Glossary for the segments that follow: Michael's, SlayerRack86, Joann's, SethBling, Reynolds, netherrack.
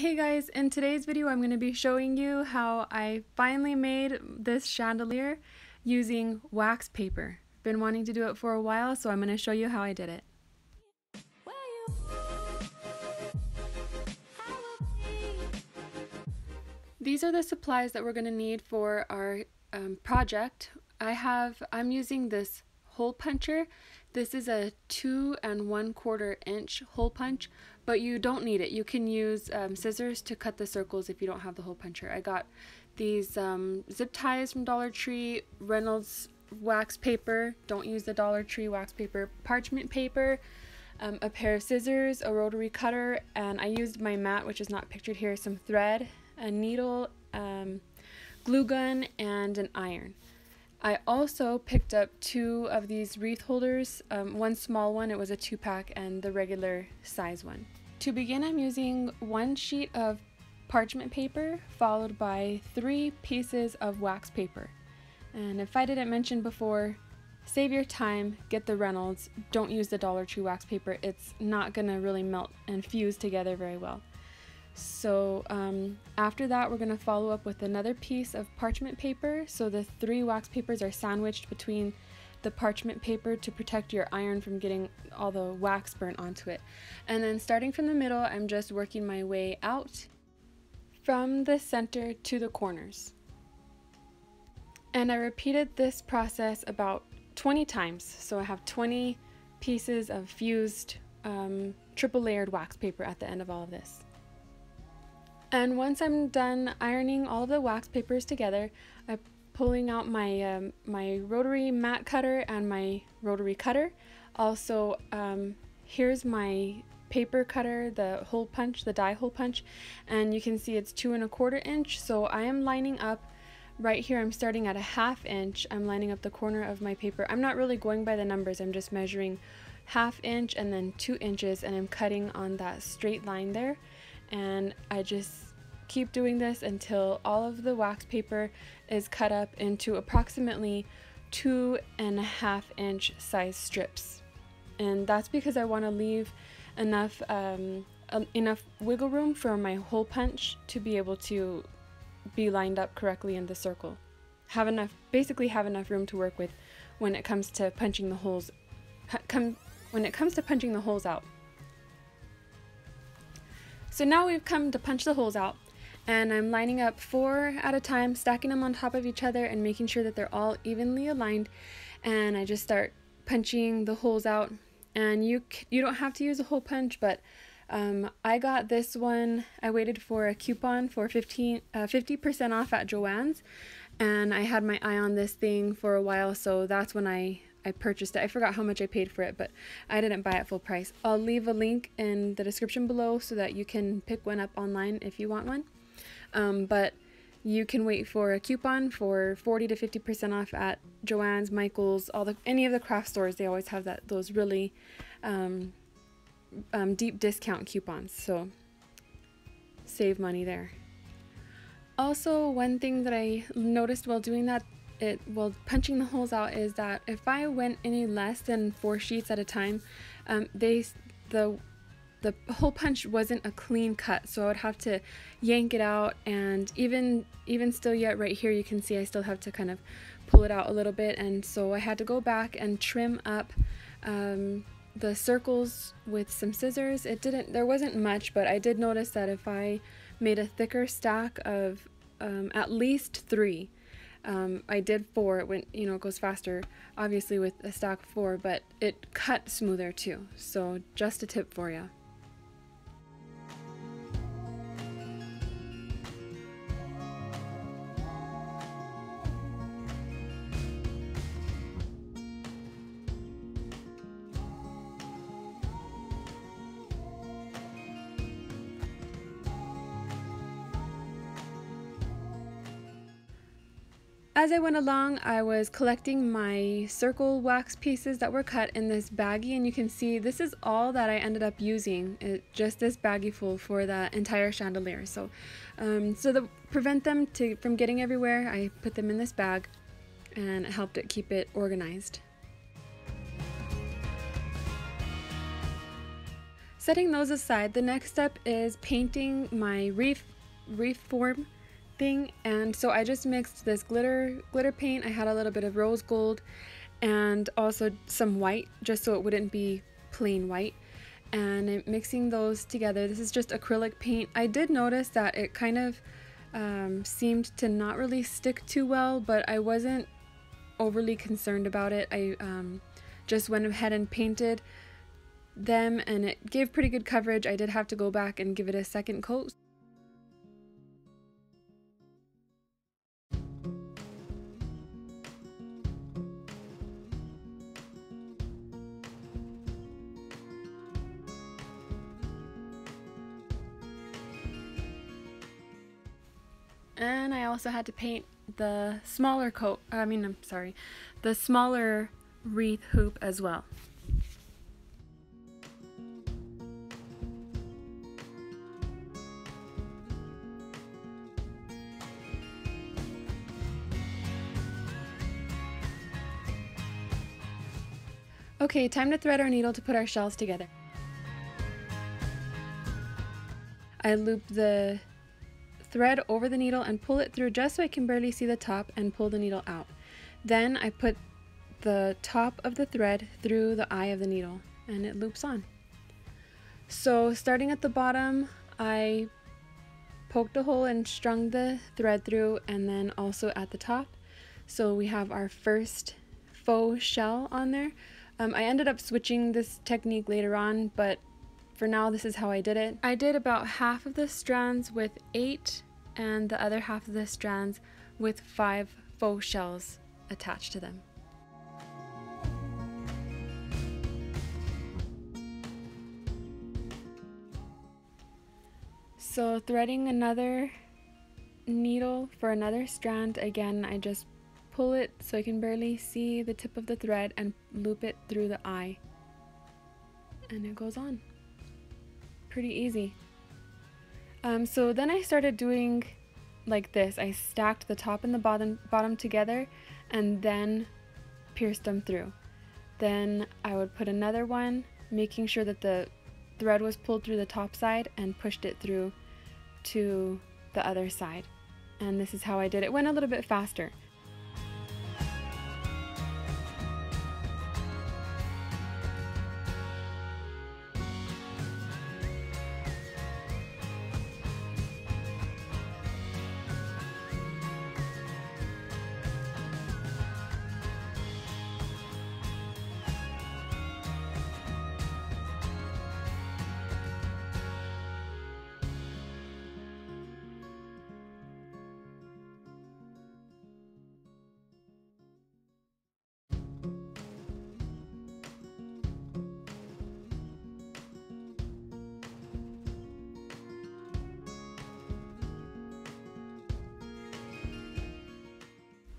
Hey guys, in today's video I'm going to be showing you how I finally made this chandelier using wax paper. Been wanting to do it for a while, so I'm going to show you how I did it. These are the supplies that we're going to need for our project. I'm using this hole puncher. This is a 2 1/4 inch hole punch, but you don't need it. You can use scissors to cut the circles if you don't have the hole puncher. I got these zip ties from Dollar Tree, Reynolds wax paper, don't use the Dollar Tree wax paper, parchment paper, a pair of scissors, a rotary cutter, and I used my mat, which is not pictured here, some thread, a needle, glue gun, and an iron. I also picked up 2 of these wreath holders, one small one, it was a 2-pack, and the regular size one. To begin, I'm using 1 sheet of parchment paper followed by 3 pieces of wax paper. And if I didn't mention before, save your time, get the Reynolds, don't use the Dollar Tree wax paper, it's not going to really melt and fuse together very well. So after that, we're going to follow up with another piece of parchment paper. So the 3 wax papers are sandwiched between the parchment paper to protect your iron from getting all the wax burnt onto it. And then starting from the middle, I'm just working my way out from the center to the corners. And I repeated this process about 20 times. So I have 20 pieces of fused triple layered wax paper at the end of all of this. And once I'm done ironing all of the wax papers together, I'm pulling out my rotary mat cutter and my rotary cutter. Also, here's my paper cutter, the hole punch, the die hole punch, and you can see it's 2 1/4 inch. So I am lining up right here. I'm starting at a 1/2 inch. I'm lining up the corner of my paper. I'm not really going by the numbers. I'm just measuring 1/2 inch and then 2 inches, and I'm cutting on that straight line there. And I just keep doing this until all of the wax paper is cut up into approximately 2 1/2 inch size strips. And that's because I want to leave enough wiggle room for my hole punch to be able to be lined up correctly in the circle. Basically have enough room to work with when it comes to punching the holes out. So now we've come to punch the holes out, and I'm lining up 4 at a time, stacking them on top of each other and making sure that they're all evenly aligned, and I just start punching the holes out. And you don't have to use a hole punch, but I got this one, I waited for a coupon for 50% off at Joann's, and I had my eye on this thing for a while, so that's when I purchased it. I forgot how much I paid for it, but I didn't buy it full price. I'll leave a link in the description below so that you can pick one up online if you want one. But you can wait for a coupon for 40 to 50% off at Joann's, Michael's, any of the craft stores. They always have those really deep discount coupons, so save money there. Also, one thing that I noticed while doing that, punching the holes out, is that if I went any less than 4 sheets at a time, the hole punch wasn't a clean cut, so I would have to yank it out, and even still yet right here you can see I still have to kind of pull it out a little bit, and so I had to go back and trim up the circles with some scissors. There wasn't much, but I did notice that if I made a thicker stack of at least 3, I did 4, it goes faster obviously with a stack of 4, but it cut smoother too, so just a tip for you. As I went along, I was collecting my circle wax pieces that were cut in this baggie, and you can see this is all that I ended up using, just this baggie full for that entire chandelier. So to prevent them from getting everywhere, I put them in this bag, and it helped it keep it organized. setting those aside, the next step is painting my wreath form thing. And so I just mixed this glitter paint. I had a little bit of rose gold and also some white, just so it wouldn't be plain white. And I'm mixing those together. This is just acrylic paint. I did notice that it kind of seemed to not really stick too well, but I wasn't overly concerned about it. I just went ahead and painted them, and it gave pretty good coverage. I did have to go back and give it a second coat. And I also had to paint the smaller smaller wreath hoop as well. Okay, time to thread our needle to put our shells together. I loop the thread over the needle and pull it through just so I can barely see the top, and pull the needle out. Then I put the top of the thread through the eye of the needle and it loops on. So starting at the bottom, I poked a hole and strung the thread through, and then also at the top. So we have our first faux shell on there. I ended up switching this technique later on, but for now, this is how I did it. I did about half of the strands with 8 and the other half of the strands with 5 faux shells attached to them. So threading another needle for another strand, again, I just pull it so I can barely see the tip of the thread and loop it through the eye, and it goes on. Pretty easy. So then I started doing like this. I stacked the top and the bottom together and then pierced them through. Then I would put another one, making sure that the thread was pulled through the top side, and pushed it through to the other side. And this is how I did it. It went a little bit faster.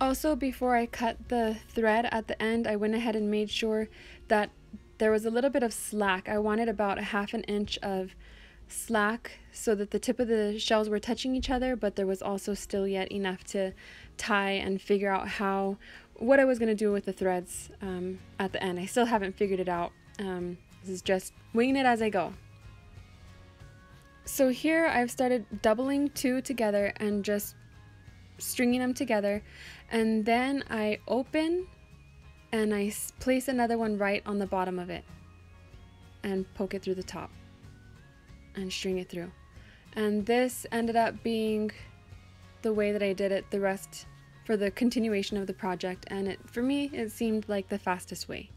Also, before I cut the thread at the end, I went ahead and made sure that there was a little bit of slack. I wanted about 1/2 inch of slack so that the tip of the shells were touching each other, but there was also still yet enough to tie and figure out what I was going to do with the threads at the end. I still haven't figured it out. This is just winging it as I go. So here I've started doubling 2 together and just stringing them together, and then I open and I place another one right on the bottom of it and poke it through the top and string it through. And this ended up being the way that I did it the rest for the continuation of the project, and for me it seemed like the fastest way.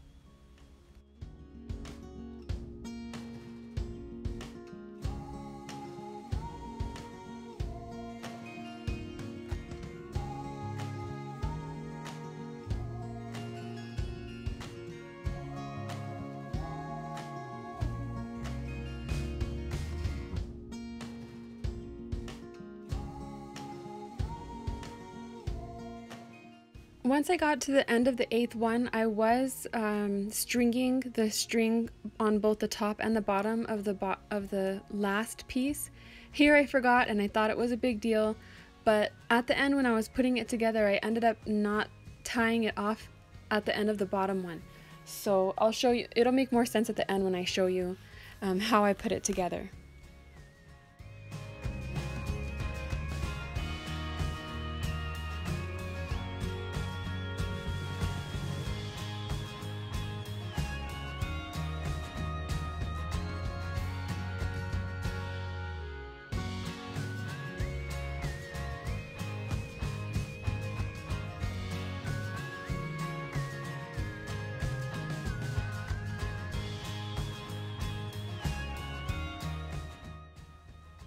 Once I got to the end of the 8th one, I was stringing the string on both the top and the bottom of the last piece. Here I forgot, and I thought it was a big deal, but at the end when I was putting it together, I ended up not tying it off at the end of the bottom one. So I'll show you, it'll make more sense at the end when I show you how I put it together.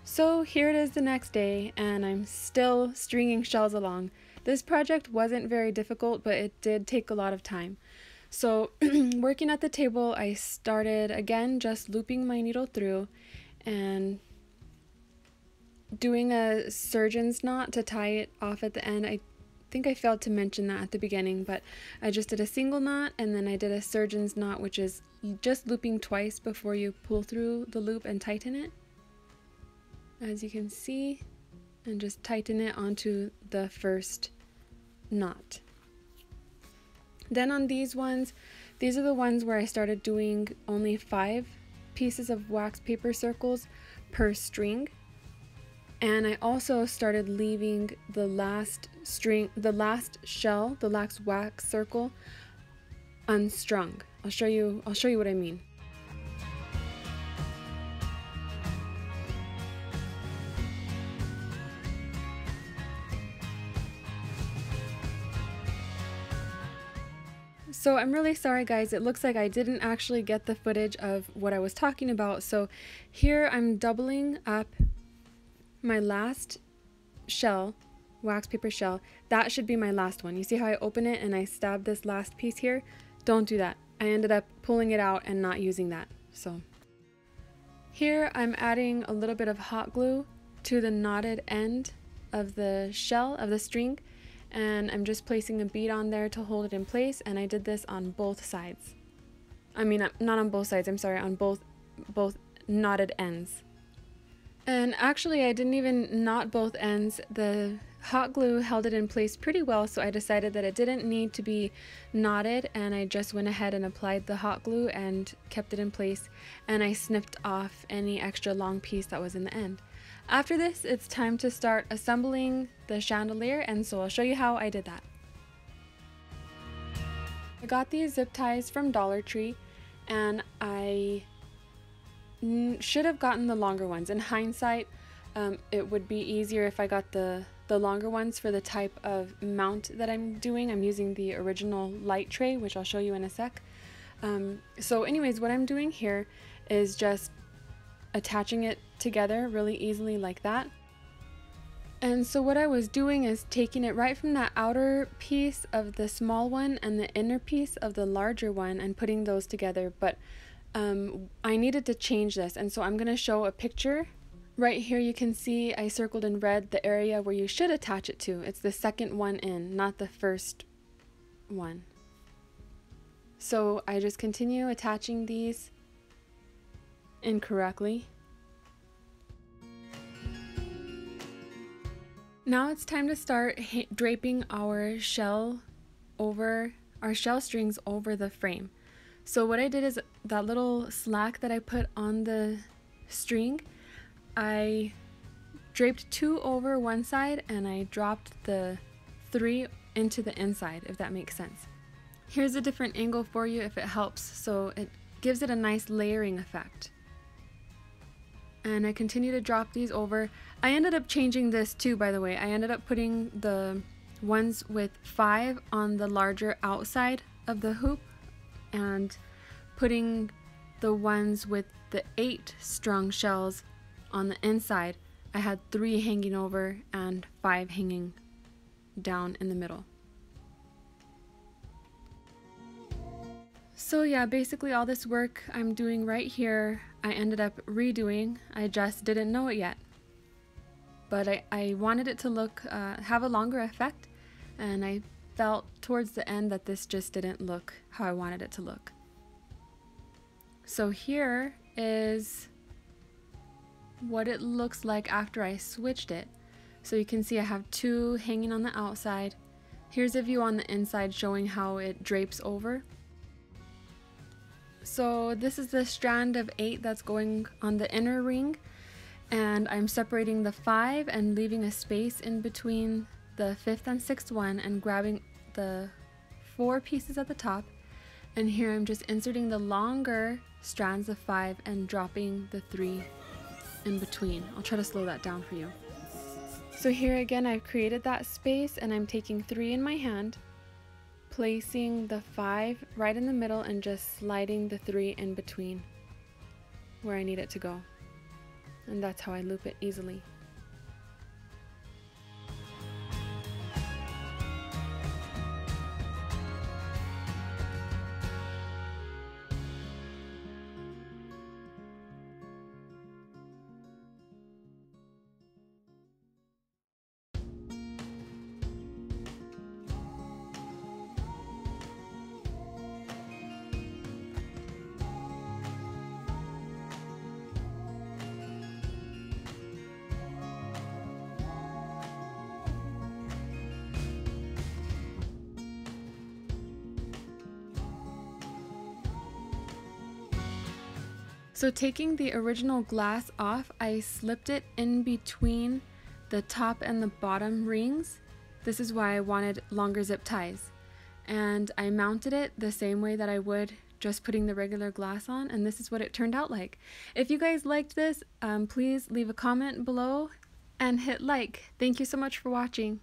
So here it is the next day, and I'm still stringing shells along. This project wasn't very difficult, but it did take a lot of time. So working at the table, I started again just looping my needle through and doing a surgeon's knot to tie it off at the end. I think I failed to mention that at the beginning, but I just did a single knot and then I did a surgeon's knot, which is just looping twice before you pull through the loop and tighten it, as you can see, and just tighten it onto the first knot. Then on these ones, these are the ones where I started doing only 5 pieces of wax paper circles per string, and I also started leaving the last string, the last shell, the last wax circle unstrung. I'll show you what I mean. So I'm really sorry guys, it looks like I didn't actually get the footage of what I was talking about. So here I'm doubling up my last shell, wax paper shell. That should be my last one. You see how I open it and I stab this last piece here? Don't do that. I ended up pulling it out and not using that. So here I'm adding a little bit of hot glue to the knotted end of the shell of the string, and I'm just placing a bead on there to hold it in place, and I did this on both sides. I mean, not on both sides, I'm sorry, on both knotted ends. And actually I didn't even knot both ends. The hot glue held it in place pretty well, so I decided that it didn't need to be knotted, and I just went ahead and applied the hot glue and kept it in place, and I snipped off any extra long piece that was in the end. After this, it's time to start assembling the chandelier, and so I'll show you how I did that. I got these zip ties from Dollar Tree, and I should have gotten the longer ones. In hindsight, it would be easier if I got the longer ones for the type of mount that I'm doing. I'm using the original light tray, which I'll show you in a sec. So anyways, what I'm doing here is just attaching it together really easily like that. And so what I was doing is taking it right from that outer piece of the small one and the inner piece of the larger one and putting those together, but I needed to change this, and so I'm going to show a picture. Right here you can see I circled in red the area where you should attach it to. It's the second one in, not the first one. So I just continue attaching these incorrectly. Now it's time to start draping our shell strings over the frame. So what I did is that little slack that I put on the string, I draped 2 over one side and I dropped the 3 into the inside, if that makes sense. Here's a different angle for you if it helps, so it gives it a nice layering effect. And I continue to drop these over. I ended up changing this too, by the way. I ended up putting the ones with 5 on the larger outside of the hoop and putting the ones with the 8 strung shells on the inside. I had 3 hanging over and 5 hanging down in the middle. So yeah, basically all this work I'm doing right here, I ended up redoing. I just didn't know it yet. But I wanted it to look, have a longer effect, and I felt towards the end that this just didn't look how I wanted it to look. So here is what it looks like after I switched it. So you can see I have 2 hanging on the outside. Here's a view on the inside showing how it drapes over. So this is the strand of 8 that's going on the inner ring, and I'm separating the 5 and leaving a space in between the 5th and 6th one and grabbing the 4 pieces at the top, and here I'm just inserting the longer strands of 5 and dropping the 3 in between. I'll try to slow that down for you. So here again I've created that space and I'm taking 3 in my hand, placing the 5 right in the middle and just sliding the 3 in between where I need it to go. And that's how I loop it easily. So taking the original glass off, I slipped it in between the top and the bottom rings. This is why I wanted longer zip ties. And I mounted it the same way that I would just putting the regular glass on, and this is what it turned out like. If you guys liked this, please leave a comment below and hit like. Thank you so much for watching.